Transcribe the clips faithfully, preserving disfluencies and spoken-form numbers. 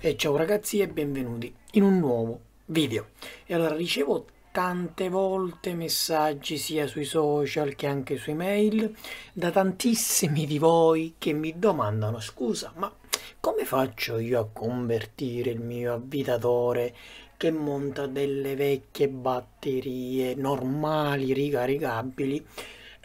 E ciao ragazzi e benvenuti in un nuovo video. E allora, ricevo tante volte messaggi sia sui social che anche su email da tantissimi di voi che mi domandano: scusa, ma come faccio io a convertire il mio avvitatore che monta delle vecchie batterie normali ricaricabili?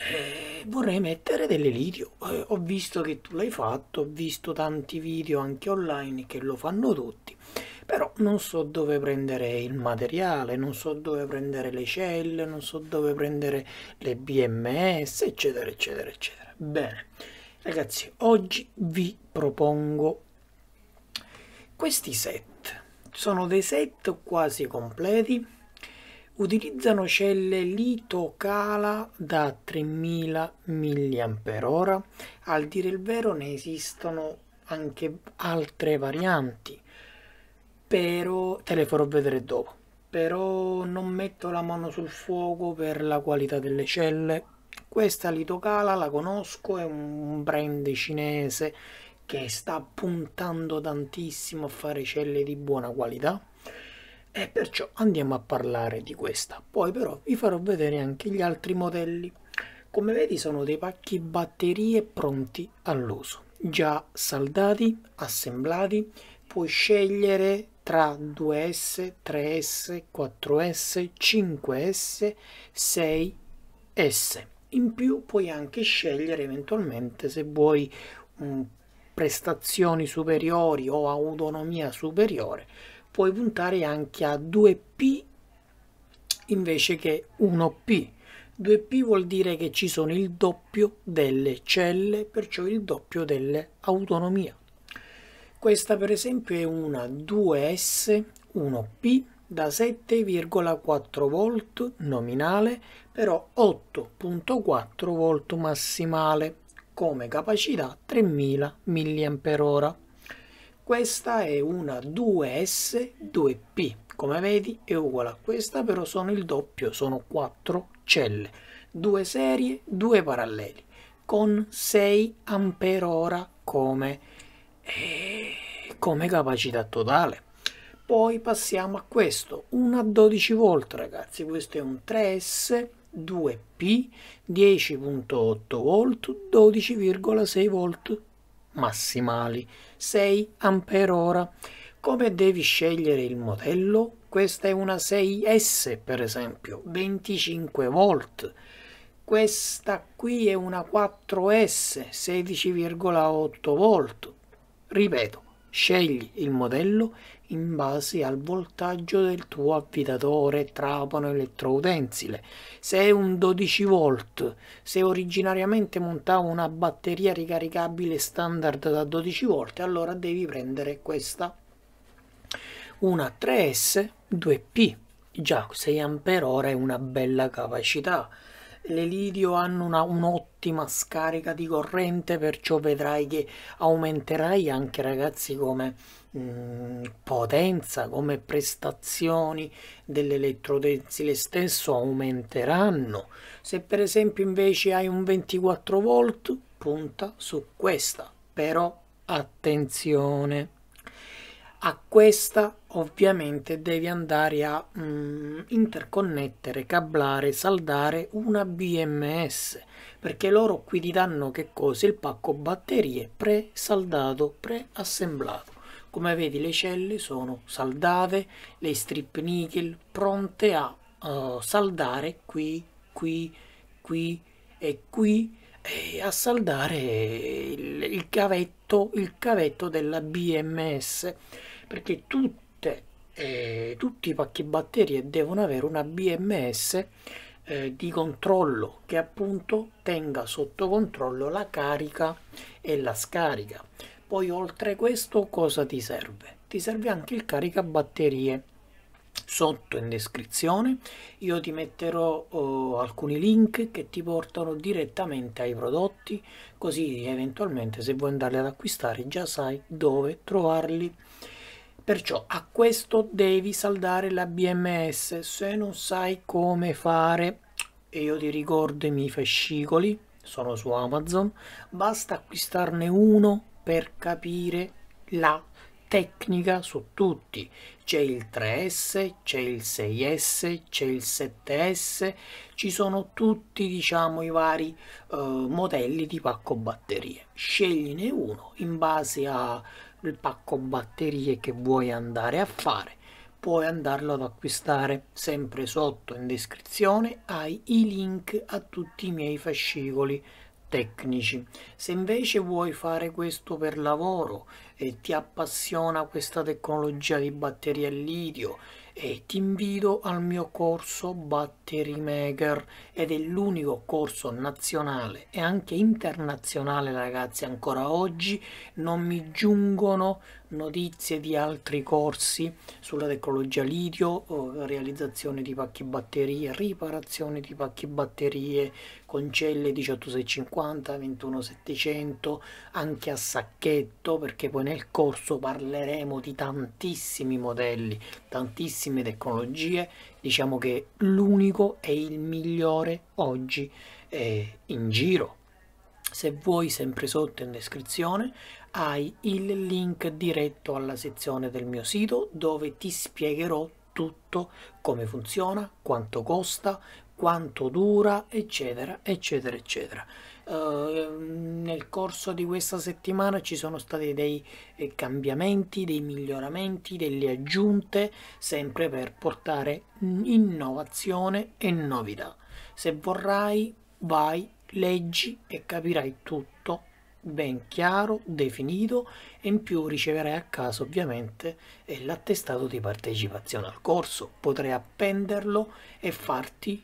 Eh, vorrei mettere delle litio. Eh, ho visto che tu l'hai fatto, ho visto tanti video anche online che lo fanno tutti, però non so dove prendere il materiale, non so dove prendere le celle, non so dove prendere le B M S, eccetera eccetera eccetera. Bene ragazzi, oggi vi propongo questi set. Sono dei set quasi completi, utilizzano celle LiitoKala da tremila milliamperi orari. Al dire il vero ne esistono anche altre varianti, però te le farò vedere dopo. Però non metto la mano sul fuoco per la qualità delle celle. Questa LiitoKala la conosco, è un brand cinese che sta puntando tantissimo a fare celle di buona qualità, e perciò andiamo a parlare di questa. Poi però vi farò vedere anche gli altri modelli. Come vedi sono dei pacchi batterie pronti all'uso, già saldati, assemblati. Puoi scegliere tra due S, tre S, quattro S, cinque S, sei S. In più puoi anche scegliere eventualmente se vuoi um, prestazioni superiori o autonomia superiore. Puoi puntare anche a due P invece che uno P. due P vuol dire che ci sono il doppio delle celle, perciò il doppio dell'autonomia. Questa per esempio è una due S uno P da sette virgola quattro volt nominale, però otto virgola quattro volt massimale, come capacità tremila milliamperi orari. Questa è una due S due P, come vedi è uguale a questa, però sono il doppio, sono quattro celle, due serie, due paralleli, con sei amperi orari come, eh, come capacità totale. Poi passiamo a questo, una dodici volt ragazzi, questo è un tre S due P, dieci virgola otto volt, dodici virgola sei volt massimali, sei amperi orari. Come devi scegliere il modello? Questa è una sei S per esempio, venticinque volt. Questa qui è una quattro S, sedici virgola otto volt. Ripeto, scegli il modello in base al voltaggio del tuo avvitatore, trapano, elettroutensile. Se è un dodici volt, se originariamente montavo una batteria ricaricabile standard da dodici volt, allora devi prendere questa, una tre S due P, già sei amperi orari è una bella capacità. Le litio hanno un'ottima scarica di corrente, perciò vedrai che aumenterai anche ragazzi come mh, potenza, come prestazioni dell'elettroutensile stesso aumenteranno. Se per esempio invece hai un ventiquattro volt, punta su questa, però attenzione, a questa ovviamente devi andare a mm, interconnettere, cablare, saldare una B M S, perché loro qui ti danno che cosa? Il pacco batterie pre-saldato, pre-assemblato. Come vedi le celle sono saldate, le strip nickel pronte a uh, saldare qui, qui, qui e qui, e a saldare il, il cavetto, il cavetto della B M S, perché tutte, eh, tutti i pacchi batterie devono avere una B M S eh, di controllo, che appunto tenga sotto controllo la carica e la scarica. Poi oltre questo cosa ti serve? Ti serve anche il caricabatterie. Sotto in descrizione io ti metterò oh, alcuni link che ti portano direttamente ai prodotti, così eventualmente se vuoi andarli ad acquistare già sai dove trovarli. Perciò a questo devi saldare la B M S. Se non sai come fare, e io ti ricordo i miei fascicoli sono su Amazon, basta acquistarne uno per capire la tecnica su tutti, c'è il tre S, c'è il sei S, c'è il sette S, ci sono tutti, diciamo, i vari eh, modelli di pacco batterie. Scegliene uno in base al pacco batterie che vuoi andare a fare. Puoi andarlo ad acquistare, sempre sotto in descrizione hai i link a tutti i miei fascicoli tecnici. Se invece vuoi fare questo per lavoro e ti appassiona questa tecnologia di batterie al litio, e ti invito al mio corso Battery Maker, ed è l'unico corso nazionale e anche internazionale, ragazzi. Ancora oggi non mi giungono notizie di altri corsi sulla tecnologia litio, realizzazione di pacchi batterie, riparazione di pacchi batterie, concelle diciotto seicentocinquanta, ventuno settecento, anche a sacchetto, perché poi nel corso parleremo di tantissimi modelli, tantissimi tecnologie. Diciamo che l'unico è il migliore oggi eh, in giro. Se vuoi, sempre sotto in descrizione hai il link diretto alla sezione del mio sito, dove ti spiegherò tutto, come funziona, quanto costa, quanto dura, eccetera eccetera eccetera. Uh, nel corso di questa settimana ci sono stati dei cambiamenti, dei miglioramenti, delle aggiunte, sempre per portare innovazione e novità. Se vorrai, vai, leggi e capirai tutto ben chiaro, definito, e in più riceverai a casa ovviamente l'attestato di partecipazione al corso. Potrai appenderlo e farti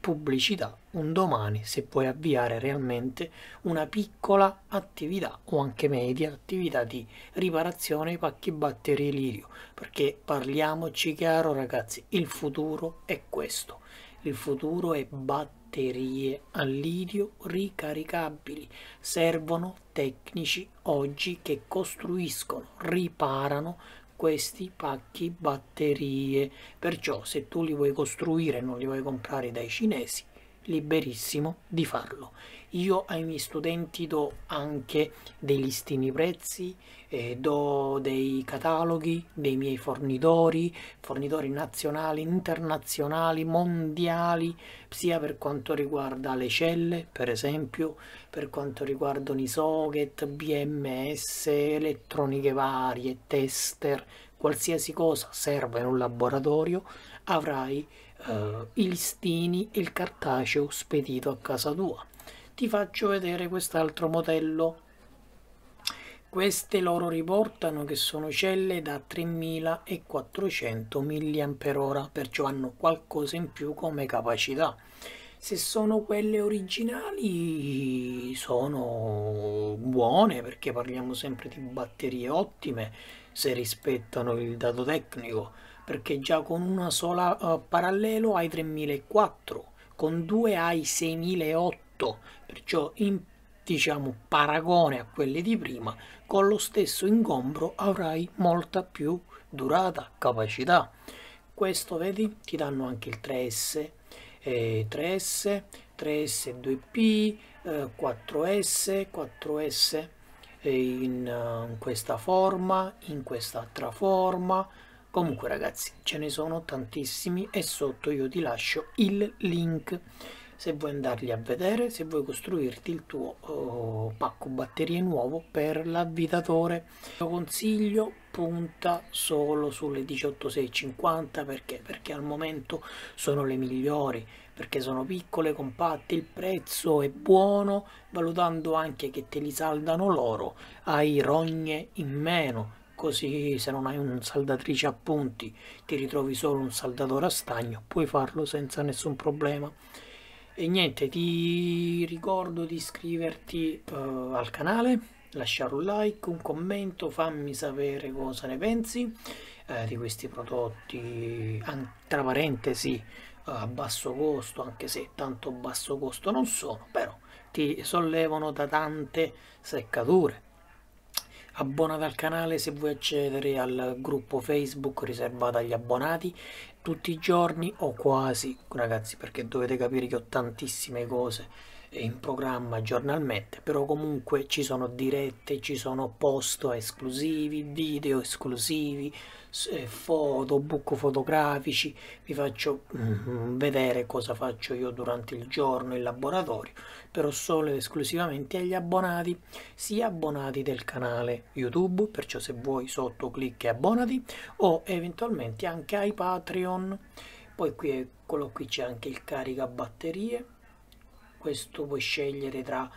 pubblicità un domani, se puoi avviare realmente una piccola attività o anche media attività di riparazione ai pacchi batterie litio, perché parliamoci chiaro, ragazzi, il futuro è questo, il futuro è batterie a litio ricaricabili. Servono tecnici oggi che costruiscono, riparano questi pacchi batterie, perciò se tu li vuoi costruire e non li vuoi comprare dai cinesi, liberissimo di farlo. Io ai miei studenti do anche dei listini prezzi, eh, do dei cataloghi dei miei fornitori, fornitori nazionali, internazionali, mondiali, sia per quanto riguarda le celle, per esempio, per quanto riguardano i socket, B M S, elettroniche varie, tester, qualsiasi cosa serva in un laboratorio, avrai eh, i listini e il cartaceo spedito a casa tua. Ti faccio vedere quest'altro modello. Queste loro riportano che sono celle da tremilaquattrocento milliampere ora, perciò hanno qualcosa in più come capacità. Se sono quelle originali sono buone, perché parliamo sempre di batterie ottime se rispettano il dato tecnico, perché già con una sola uh, parallelo hai tremilaquattrocento, con due hai seimilaotto, perciò in, diciamo, paragone a quelle di prima, con lo stesso ingombro avrai molta più durata, capacità. Questo vedi, ti danno anche il tre S, eh, tre S, tre S due P, eh, quattro S, quattro S in, uh, in questa forma, in quest'altra forma. Comunque, ragazzi, ce ne sono tantissimi e sotto io ti lascio il link se vuoi andarli a vedere, se vuoi costruirti il tuo oh, pacco batterie nuovo per l'avvitatore. Lo consiglio, punta solo sulle diciotto seicentocinquanta, perché? Perché al momento sono le migliori, perché sono piccole, compatte, il prezzo è buono, valutando anche che te li saldano loro, hai rogne in meno, così se non hai un saldatrice a punti ti ritrovi solo un saldatore a stagno, puoi farlo senza nessun problema. E niente, ti ricordo di iscriverti uh, al canale, lasciare un like, un commento, fammi sapere cosa ne pensi eh, di questi prodotti, tra parentesi, a basso costo, anche se tanto basso costo non sono, però ti sollevano da tante seccature. Abbonati al canale se vuoi accedere al gruppo Facebook riservato agli abbonati, tutti i giorni o quasi, ragazzi, perché dovete capire che ho tantissime cose in programma giornalmente, però comunque ci sono dirette, ci sono post esclusivi, video esclusivi, foto, book fotografici. Vi faccio mm, vedere cosa faccio io durante il giorno in laboratorio, però solo ed esclusivamente agli abbonati, sia abbonati del canale YouTube, perciò se vuoi sotto clicca e abbonati, o eventualmente anche ai Patreon. Poi qui, eccolo qui, c'è anche il caricabatterie. Questo puoi scegliere tra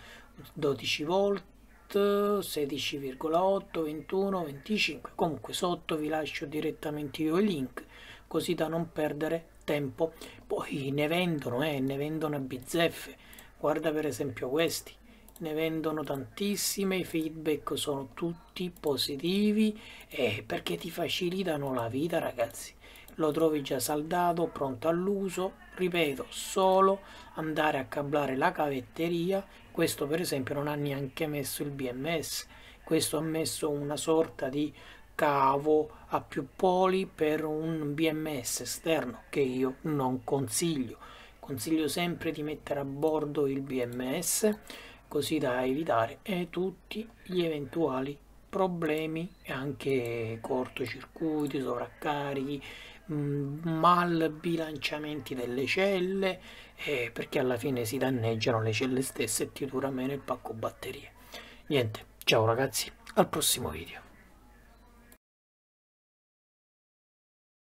dodici volt, sedici virgola otto, ventuno, venticinque. Comunque sotto vi lascio direttamente io il link, così da non perdere tempo. Poi ne vendono, eh, ne vendono a bizzeffe. Guarda per esempio questi, ne vendono tantissime, i feedback sono tutti positivi, eh, perché ti facilitano la vita, ragazzi. Lo trovi già saldato, pronto all'uso, ripeto, solo andare a cablare la cavetteria. Questo per esempio non ha neanche messo il B M S, questo ha messo una sorta di cavo a più poli per un B M S esterno che io non consiglio. Consiglio sempre di mettere a bordo il B M S, così da evitare eh, tutti gli eventuali problemi, anche cortocircuiti, sovraccarichi, malbilanciamenti delle celle, eh, perché alla fine si danneggiano le celle stesse e ti dura meno il pacco batterie. Niente, ciao ragazzi, al prossimo video.